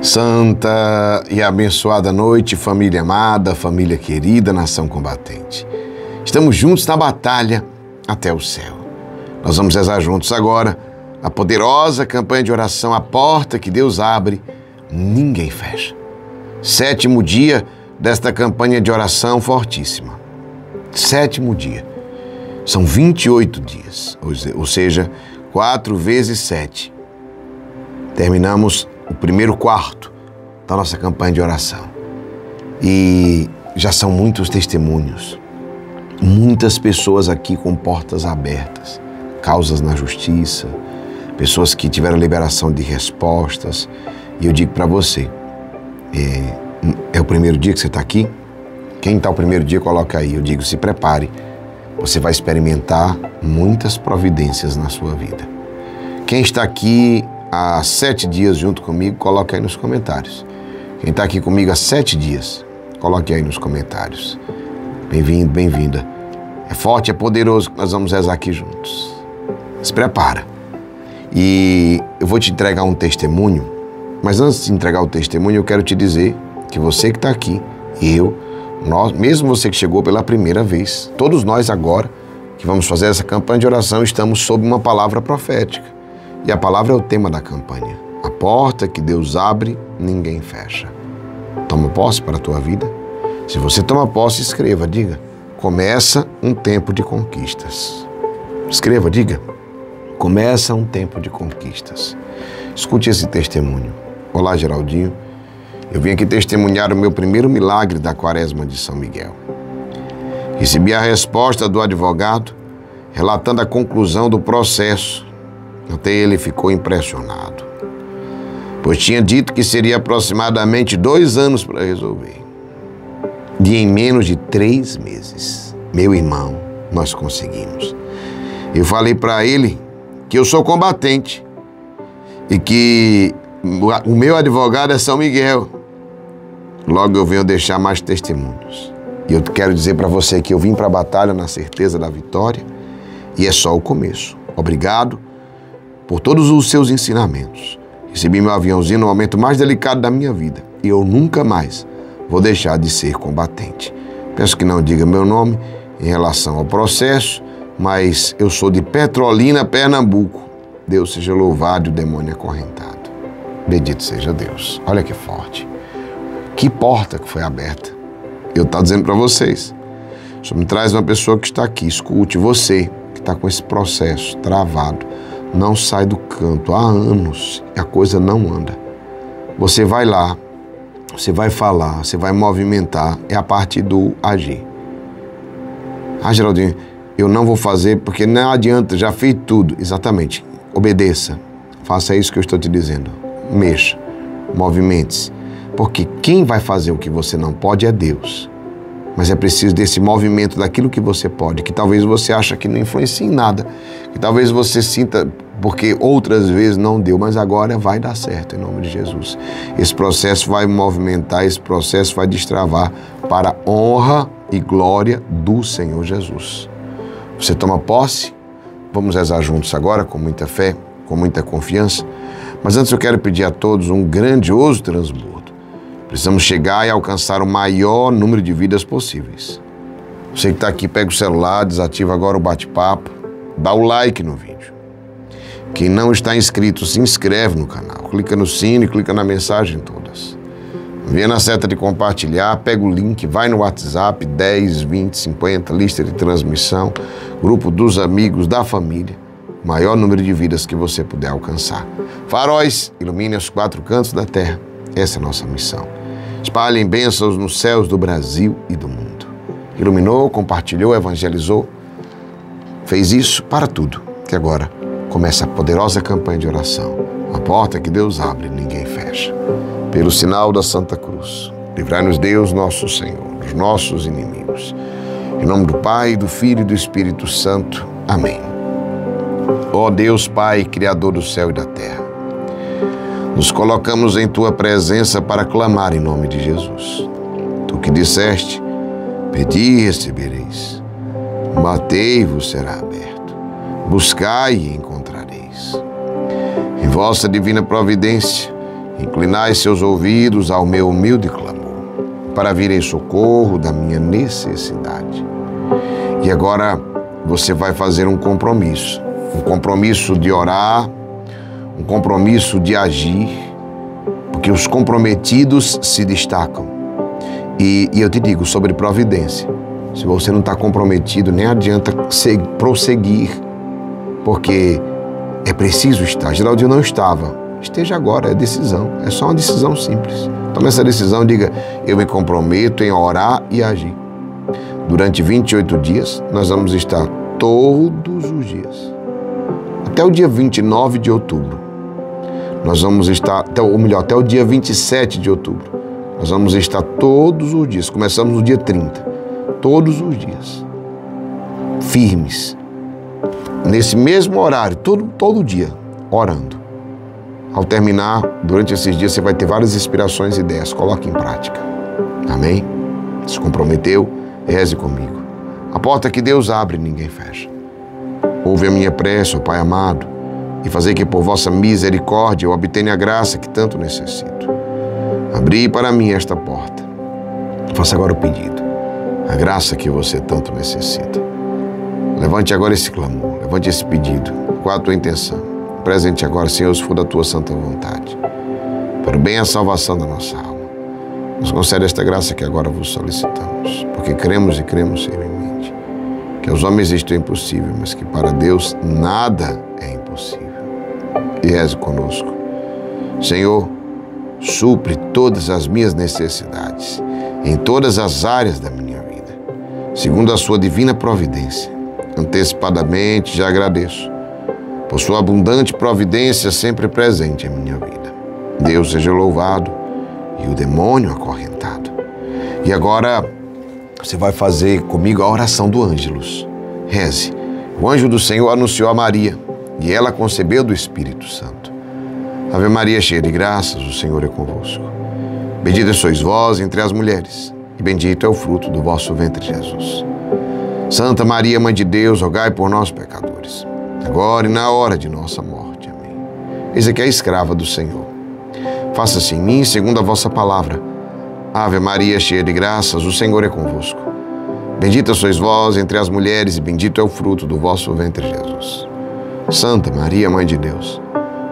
Santa e abençoada noite, família amada, família querida, nação combatente. Estamos juntos na batalha até o céu. Nós vamos rezar juntos agora a poderosa campanha de oração, a porta que Deus abre, ninguém fecha. 7º dia desta campanha de oração fortíssima. 7º dia. São 28 dias, ou seja, 4 vezes 7. Terminamos o primeiro quarto da nossa campanha de oração. E já são muitos testemunhos. Muitas pessoas aqui com portas abertas, causas na justiça, pessoas que tiveram liberação de respostas. E eu digo para você, é o primeiro dia que você está aqui? Quem está o primeiro dia, coloca aí. Eu digo, se prepare. Você vai experimentar muitas providências na sua vida. Quem está aqui há 7 dias junto comigo, coloque aí nos comentários. Quem está aqui comigo há 7 dias, coloque aí nos comentários. Bem-vindo, bem-vinda. É forte, é poderoso que nós vamos rezar aqui juntos. Se prepara. E eu vou te entregar um testemunho, mas antes de entregar o testemunho, eu quero te dizer que você que está aqui, nós, mesmo você que chegou pela primeira vez, todos nós agora que vamos fazer essa campanha de oração, estamos sob uma palavra profética. E a palavra é o tema da campanha. A porta que Deus abre, ninguém fecha. Toma posse para a tua vida? Se você toma posse, escreva, diga. Começa um tempo de conquistas. Escreva, diga. Começa um tempo de conquistas. Escute esse testemunho. Olá, Geraldinho. Eu vim aqui testemunhar o meu primeiro milagre da Quaresma de São Miguel. Recebi a resposta do advogado, relatando a conclusão do processo. Até ele ficou impressionado, pois tinha dito que seria aproximadamente 2 anos para resolver. E em menos de 3 meses, meu irmão, nós conseguimos. Eu falei para ele que eu sou combatente e que o meu advogado é São Miguel. Logo eu venho deixar mais testemunhos. E eu quero dizer para você que eu vim para a batalha na certeza da vitória e é só o começo. Obrigado por todos os seus ensinamentos. Recebi meu aviãozinho no momento mais delicado da minha vida e eu nunca mais vou deixar de ser combatente. Peço que não diga meu nome em relação ao processo, mas eu sou de Petrolina, Pernambuco. Deus seja louvado e o demônio acorrentado. Bendito seja Deus. Olha que forte. Que porta que foi aberta. Eu estou dizendo para vocês. Isso me traz uma pessoa que está aqui. Escute, você que está com esse processo travado. Não sai do canto há anos e a coisa não anda. Você vai lá, você vai falar, você vai movimentar, é a parte do agir. Ah, Geraldinho, eu não vou fazer porque não adianta, já fiz tudo. Exatamente, obedeça, faça isso que eu estou te dizendo. Mexa, movimente-se, porque quem vai fazer o que você não pode é Deus. Mas é preciso desse movimento daquilo que você pode, que talvez você ache que não influencia em nada, que talvez você sinta, porque outras vezes não deu, mas agora vai dar certo, em nome de Jesus. Esse processo vai movimentar, esse processo vai destravar para a honra e glória do Senhor Jesus. Você toma posse? Vamos rezar juntos agora, com muita fé, com muita confiança. Mas antes eu quero pedir a todos um grandioso transbordo. Precisamos chegar e alcançar o maior número de vidas possíveis. Você que está aqui, pega o celular, desativa agora o bate-papo, dá o like no vídeo. Quem não está inscrito, se inscreve no canal, clica no sino e clica na mensagem todas. Vem na seta de compartilhar, pega o link, vai no WhatsApp, 10, 20, 50, lista de transmissão, grupo dos amigos, da família, o maior número de vidas que você puder alcançar. Faróis, ilumine os 4 cantos da terra. Essa é a nossa missão. Espalhem bênçãos nos céus do Brasil e do mundo. Iluminou, compartilhou, evangelizou. Fez isso para tudo. Que agora começa a poderosa campanha de oração. A porta que Deus abre, ninguém fecha. Pelo sinal da Santa Cruz, livrai-nos Deus nosso Senhor, dos nossos inimigos. Em nome do Pai, do Filho e do Espírito Santo. Amém. Ó Deus Pai, Criador do céu e da terra, nos colocamos em Tua presença para clamar em nome de Jesus. Tu que disseste, pedi e recebereis, batei-vos será aberto, buscai e encontrareis. Em vossa divina providência, Inclinai seus ouvidos ao meu humilde clamor, para vir em socorro da minha necessidade. E agora você vai fazer um compromisso de orar, um compromisso de agir, porque os comprometidos se destacam. E eu te digo sobre providência, se você não está comprometido, nem adianta prosseguir, porque é preciso estar. Geraldinho não estava. Esteja agora, é decisão, é só uma decisão simples. Tome essa decisão, diga, eu me comprometo em orar e agir. Durante 28 dias, nós vamos estar todos os dias. Até o dia 29 de outubro, nós vamos estar, até o dia 27 de outubro, nós vamos estar todos os dias, começamos no dia 30, todos os dias, firmes, nesse mesmo horário, todo dia, orando. Ao terminar, durante esses dias, você vai ter várias inspirações e ideias. Coloque em prática. Amém? Se comprometeu? Reze comigo. A porta que Deus abre, ninguém fecha. Ouve a minha prece, ó Pai amado, e fazei que por vossa misericórdia eu obtenha a graça que tanto necessito. Abri para mim esta porta. Faça agora o pedido. A graça que você tanto necessita. Levante agora esse clamor, levante esse pedido. Qual a tua intenção? Presente agora, Senhor, se for da Tua santa vontade, para o bem e a salvação da nossa alma. Nos concede esta graça que agora vos solicitamos, porque cremos e cremos firmemente que aos homens isto é impossível, mas que para Deus nada é impossível. E reze conosco. Senhor, supre todas as minhas necessidades, em todas as áreas da minha vida, segundo a Sua divina providência. Antecipadamente já agradeço por sua abundante providência sempre presente em minha vida. Deus seja louvado e o demônio acorrentado. E agora você vai fazer comigo a oração do Ângelus. Reze. O anjo do Senhor anunciou a Maria e ela concebeu do Espírito Santo. Ave Maria, cheia de graças, o Senhor é convosco. Bendita sois vós entre as mulheres e bendito é o fruto do vosso ventre, Jesus. Santa Maria, Mãe de Deus, rogai por nós, pecadores, agora e na hora de nossa morte. Amém. Eis aqui a escrava do Senhor. Faça-se em mim segundo a vossa palavra. Ave Maria, cheia de graças, o Senhor é convosco. Bendita sois vós entre as mulheres e bendito é o fruto do vosso ventre, Jesus. Santa Maria, Mãe de Deus,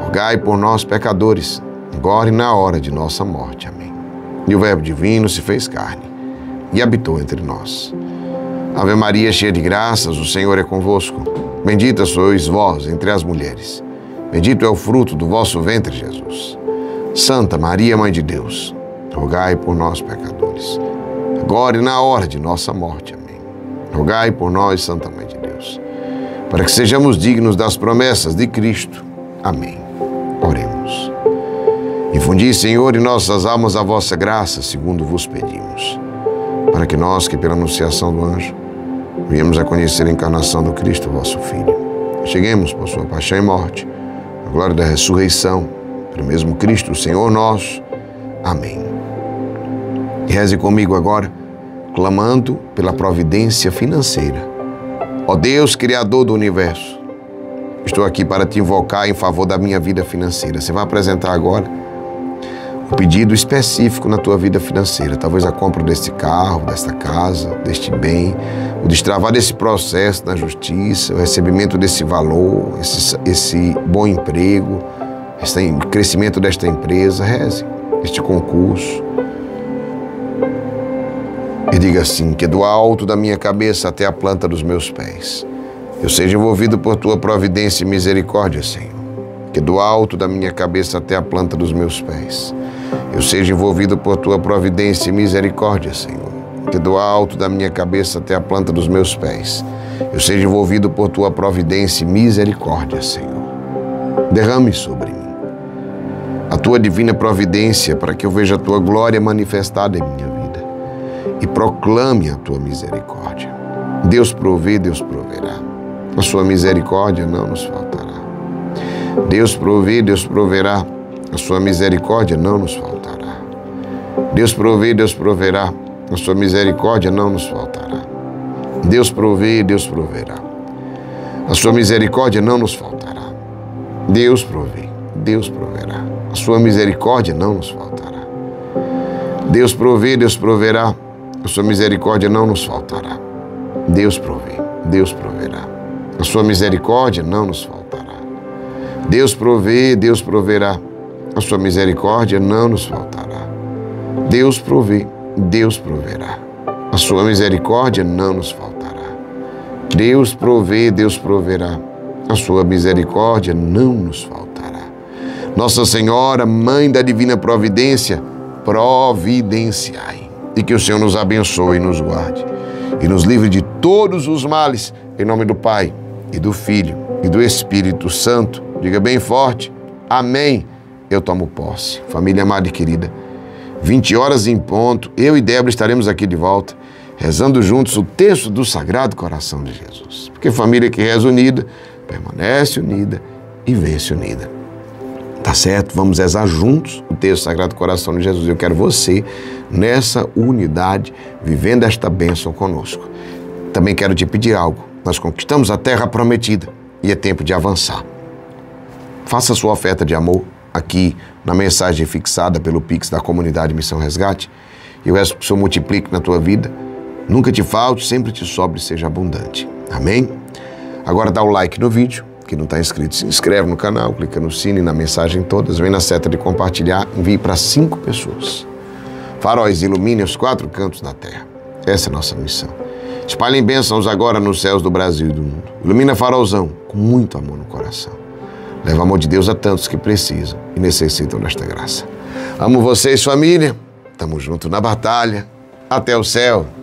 rogai por nós, pecadores, agora e na hora de nossa morte. Amém. E o Verbo divino se fez carne e habitou entre nós. Ave Maria, cheia de graças, o Senhor é convosco. Bendita sois vós entre as mulheres. Bendito é o fruto do vosso ventre, Jesus. Santa Maria, Mãe de Deus, rogai por nós, pecadores, agora e na hora de nossa morte. Amém. Rogai por nós, Santa Mãe de Deus, para que sejamos dignos das promessas de Cristo. Amém. Oremos. Infundi, Senhor, em nossas almas a vossa graça, segundo vos pedimos, para que nós, que pela anunciação do anjo, viemos a conhecer a encarnação do Cristo, vosso Filho. Cheguemos por sua paixão e morte, a glória da ressurreição, pelo mesmo Cristo, Senhor nosso. Amém. Reze comigo agora, clamando pela providência financeira. Ó Deus, Criador do Universo, estou aqui para te invocar em favor da minha vida financeira. Você vai apresentar agora um pedido específico na tua vida financeira, talvez a compra deste carro, desta casa, deste bem, o destravar desse processo na justiça, o recebimento desse valor, esse bom emprego, esse crescimento desta empresa. Reze este concurso e diga assim, que do alto da minha cabeça até a planta dos meus pés eu seja envolvido por tua providência e misericórdia, Senhor. Que do alto da minha cabeça até a planta dos meus pés eu seja envolvido por tua providência e misericórdia, Senhor. Que do alto da minha cabeça até a planta dos meus pés eu seja envolvido por tua providência e misericórdia, Senhor. Derrame sobre mim a tua divina providência para que eu veja a tua glória manifestada em minha vida e proclame a tua misericórdia. Deus provê, Deus proverá. A sua misericórdia não nos faltará. Deus provê, Deus proverá, a sua misericórdia não nos faltará. Deus provê, Deus proverá, a sua misericórdia não nos faltará. Deus provê, Deus proverá, a sua misericórdia não nos faltará. Deus provê, Deus proverá, A sua misericórdia não nos faltará. Deus provê, Deus proverá. A sua misericórdia não nos faltará. Deus provê, Deus proverá. A sua misericórdia não nos faltará. Deus provê, Deus proverá. A sua misericórdia não nos faltará. Deus provê, Deus proverá. A sua misericórdia não nos faltará. Deus provê, Deus proverá. A sua misericórdia não nos faltará. Nossa Senhora, Mãe da Divina Providência, providenciai. E que o Senhor nos abençoe e nos guarde. E nos livre de todos os males. Em nome do Pai, e do Filho, e do Espírito Santo. Diga bem forte. Amém. Eu tomo posse. Família amada e querida, 20 horas em ponto, eu e Débora estaremos aqui de volta, rezando juntos o texto do Sagrado Coração de Jesus. Porque família que reza unida, permanece unida e vence unida. Tá certo? Vamos rezar juntos o texto do Sagrado Coração de Jesus. Eu quero você nessa unidade, vivendo esta bênção conosco. Também quero te pedir algo. Nós conquistamos a terra prometida e é tempo de avançar. Faça sua oferta de amor aqui na mensagem fixada pelo Pix da Comunidade Missão Resgate. Eu peço que o Senhor multiplique na tua vida. Nunca te falte, sempre te sobre, seja abundante. Amém? Agora dá o like no vídeo. Quem não está inscrito, se inscreve no canal, clica no sino e na mensagem todas. Vem na seta de compartilhar, envie para 5 pessoas. Faróis iluminem os 4 cantos da terra. Essa é a nossa missão. Espalhem bênçãos agora nos céus do Brasil e do mundo. Ilumina farolzão com muito amor no coração. Leva o amor de Deus a tantos que precisam e necessitam desta graça. Amo vocês, família. Tamo junto na batalha. Até o céu.